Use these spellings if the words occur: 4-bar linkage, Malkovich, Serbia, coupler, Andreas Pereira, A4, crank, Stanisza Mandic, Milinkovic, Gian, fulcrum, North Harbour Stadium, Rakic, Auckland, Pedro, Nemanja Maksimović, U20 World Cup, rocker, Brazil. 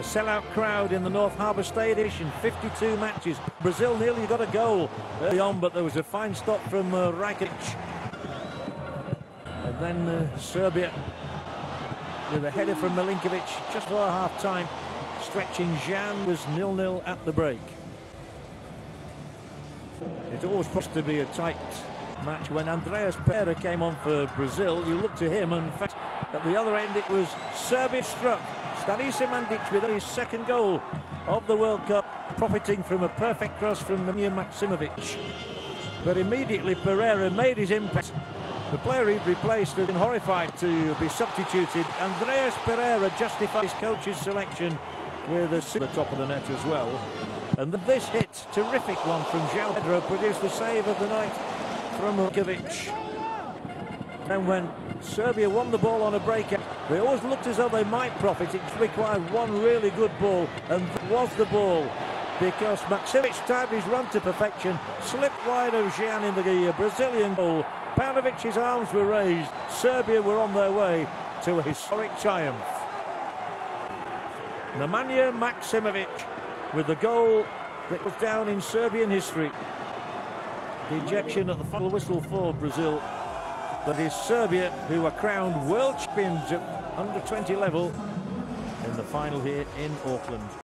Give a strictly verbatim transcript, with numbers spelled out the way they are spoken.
A sellout crowd in the North Harbour Stadium, fifty-two matches. Brazil nearly got a goal early on, but there was a fine stop from uh, Rakic. And then uh, Serbia with a header from Milinkovic just before half-time. Stretching Gian was nil nil at the break. It always supposed to be a tight match. When Andreas Pereira came on for Brazil, you looked to him, and in fact, at the other end it was Serbia struck. Stanisza Mandic with his second goal of the World Cup, profiting from a perfect cross from Nemanja Maksimović. But immediately Pereira made his impact. The player he'd replaced had been horrified to be substituted. Andreas Pereira justified his coach's selection with a super top of the net as well. And this hit, terrific one from Gian, Pedro produced the save of the night from Malkovich. And when Serbia won the ball on a breakout, they always looked as though they might profit. It required one really good ball, and that was the ball, because Maksimović timed his run to perfection, slipped wide of Gian in the Brazilian goal. Panovic's arms were raised. Serbia were on their way to a historic triumph. Nemanja Maksimović with the goal that was down in Serbian history. The ejection at the final whistle for Brazil. That is Serbia, who were crowned world champions at under twenty level in the final here in Auckland.